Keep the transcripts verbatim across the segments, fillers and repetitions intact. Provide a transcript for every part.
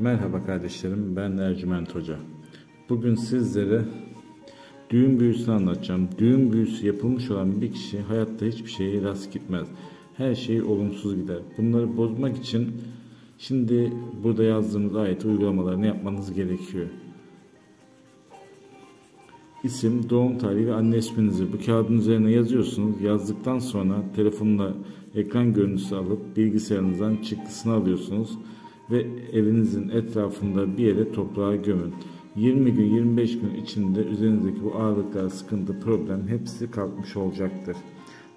Merhaba kardeşlerim, ben Ercüment Hoca. Bugün sizlere düğün büyüsünü anlatacağım. Düğün büyüsü yapılmış olan bir kişi hayatta hiçbir şeye rast gitmez. Her şey olumsuz gider. Bunları bozmak için şimdi burada yazdığımız ayet uygulamalarını yapmanız gerekiyor. İsim, doğum tarihi ve anne isminizi bu kağıdın üzerine yazıyorsunuz. Yazdıktan sonra telefonla ekran görüntüsü alıp bilgisayarınızdan çıktısını alıyorsunuz ve evinizin etrafında bir yere toprağa gömün. yirmi gün yirmi beş gün içinde üzerinizdeki bu ağırlıklar, sıkıntı, problem hepsi kalkmış olacaktır.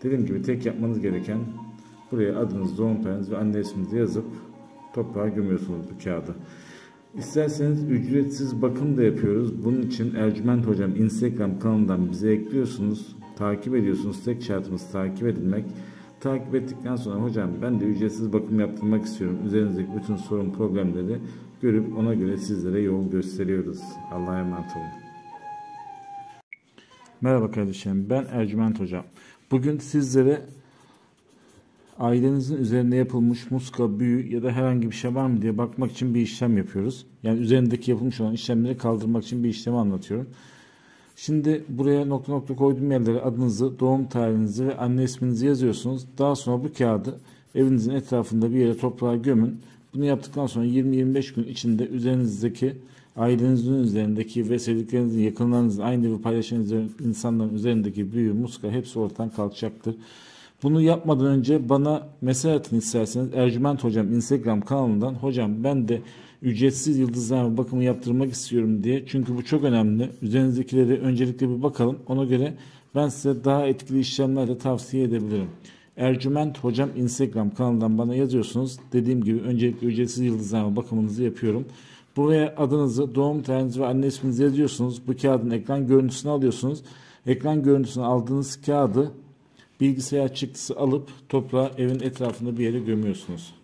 Dediğim gibi tek yapmanız gereken buraya adınız, doğum tarihiniz ve anne isminizi yazıp toprağa gömüyorsunuz bu kağıdı. İsterseniz ücretsiz bakım da yapıyoruz. Bunun için Ercüment Hocam Instagram kanalından bize ekliyorsunuz, takip ediyorsunuz. Tek şartımız takip edilmek. Takip ettikten sonra hocam ben de ücretsiz bakım yaptırmak istiyorum, üzerinizdeki bütün sorun problemleri görüp ona göre sizlere yol gösteriyoruz. Allah'a emanet olun. Merhaba kardeşlerim, ben Ercüment Hocam. Bugün sizlere ailenizin üzerinde yapılmış muska, büyü ya da herhangi bir şey var mı diye bakmak için bir işlem yapıyoruz. Yani üzerindeki yapılmış olan işlemleri kaldırmak için bir işlemi anlatıyorum. Şimdi buraya nokta nokta koyduğum yerlere adınızı, doğum tarihinizi ve anne isminizi yazıyorsunuz. Daha sonra bu kağıdı evinizin etrafında bir yere toprağa gömün. Bunu yaptıktan sonra yirmi yirmi beş gün içinde üzerinizdeki, ailenizin üzerindeki ve sevdiklerinizin, yakınlarınızın, aynı evi paylaşan insanların üzerindeki büyü, muska hepsi ortadan kalkacaktır. Bunu yapmadan önce bana mesaj atın isterseniz Ercüment Hocam Instagram kanalından, hocam ben de ücretsiz yıldızlarla bakımı yaptırmak istiyorum diye. Çünkü bu çok önemli. Üzerinizdekileri öncelikle bir bakalım. Ona göre ben size daha etkili işlemlerle tavsiye edebilirim. Ercüment Hocam Instagram kanalından bana yazıyorsunuz. Dediğim gibi öncelikle ücretsiz yıldızlarla bakımınızı yapıyorum. Buraya adınızı, doğum tarihinizi ve anne isminizi yazıyorsunuz. Bu kağıdın ekran görüntüsünü alıyorsunuz. Ekran görüntüsünü aldığınız kağıdı bilgisayar çıktısı alıp toprağa, evin etrafında bir yere gömüyorsunuz.